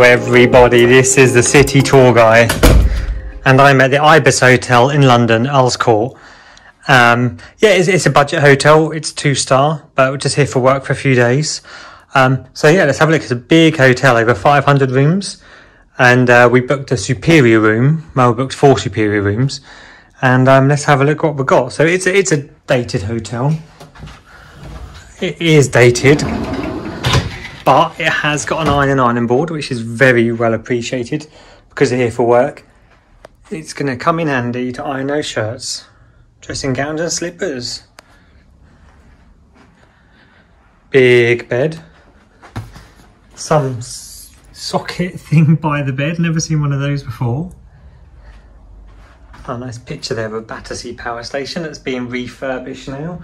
Hello everybody, this is the City Tour Guy and I'm at the Ibis Hotel in London, Earls Court. It's a budget hotel, it's 2-star, but we're just here for work for a few days. Let's have a look. It's a big hotel, over 500 rooms, and we booked a superior room. Well, we booked 4 superior rooms, and let's have a look what we got. So it's a dated hotel. It is dated, but it has got an iron board, which is very well appreciated because they're here for work. It's going to come in handy to iron those shirts, dressing gowns and slippers. Big bed. Some socket thing by the bed, never seen one of those before. Oh, nice picture there of a Battersea Power Station that's being refurbished now.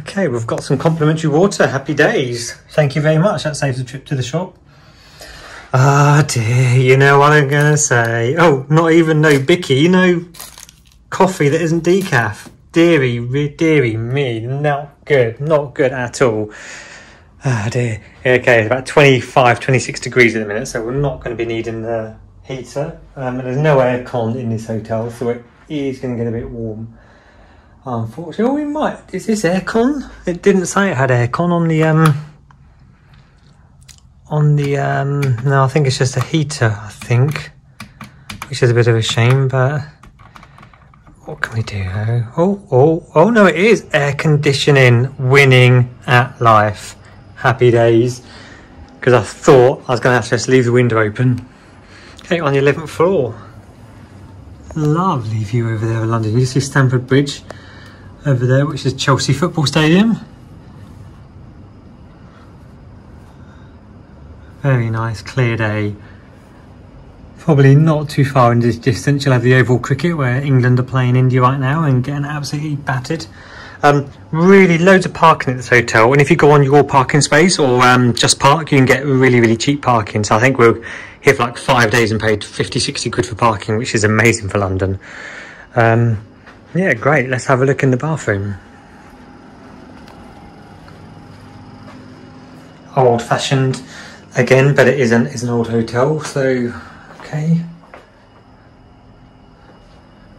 Okay, we've got some complimentary water. Happy days. Thank you very much. That saves a trip to the shop. Ah dear, you know what I'm going to say. Oh, not even no bicky, no coffee that isn't decaf. Deary me, not good. Not good at all. Ah dear. Okay, it's about 25, 26 degrees at the minute, so we're not going to be needing the heater. There's no aircon in this hotel, so it is going to get a bit warm. Unfortunately, we might. Is this aircon? It didn't say it had aircon on the. No, I think it's just a heater. I think, which is a bit of a shame, but what can we do? Oh no, it is air conditioning. Winning at life. Happy days. Because I thought I was going to have to just leave the window open. Okay, on the 11th floor. Lovely view over there in London. You can see Stamford Bridge over there, which is Chelsea Football Stadium. Very nice, clear day. Probably not too far in this distance you'll have the Oval cricket, where England are playing India right now and getting absolutely battered. Really loads of parking at this hotel, and if you go on your parking space or just park, you can get really cheap parking. So I think we're here for like 5 days and paid 50-60 quid for parking, which is amazing for London. Yeah, great. Let's have a look in the bathroom. Old-fashioned again, but it isn't. It's an old hotel, so okay.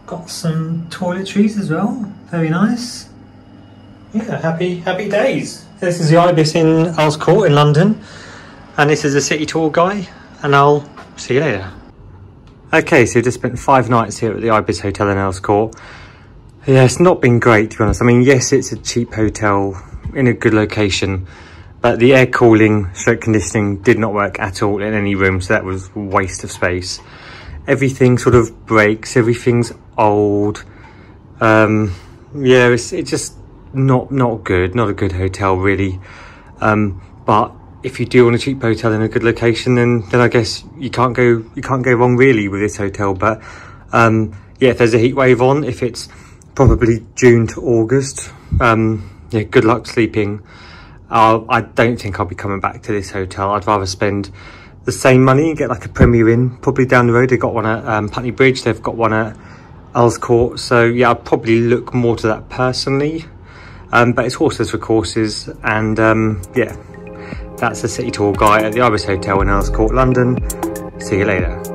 Got some toiletries as well. Very nice. Yeah, happy days. This is the Ibis in Earls Court in London, and this is the City Tour Guy, and I'll see you later. Okay, so we've just spent 5 nights here at the Ibis Hotel in Earls Court. Yeah, it's not been great, to be honest. I mean, yes, it's a cheap hotel in a good location, but the air cooling, stroke conditioning did not work at all in any room, so that was a waste of space. Everything sort of breaks, everything's old. Yeah, it's just not good, not a good hotel really. But if you do want a cheap hotel in a good location, then I guess you can't go wrong really with this hotel. But yeah, if there's a heat wave on, if it's probably June to August, yeah, good luck sleeping. I don't think I'll be coming back to this hotel. I'd rather spend the same money and get like a Premier Inn, probably down the road. They've got one at Putney Bridge, they've got one at Earls Court, so yeah, I'll probably look more to that personally. But it's horses for courses, and yeah, that's the City Tour Guy at the Ibis Hotel in Earls Court, London. See you later.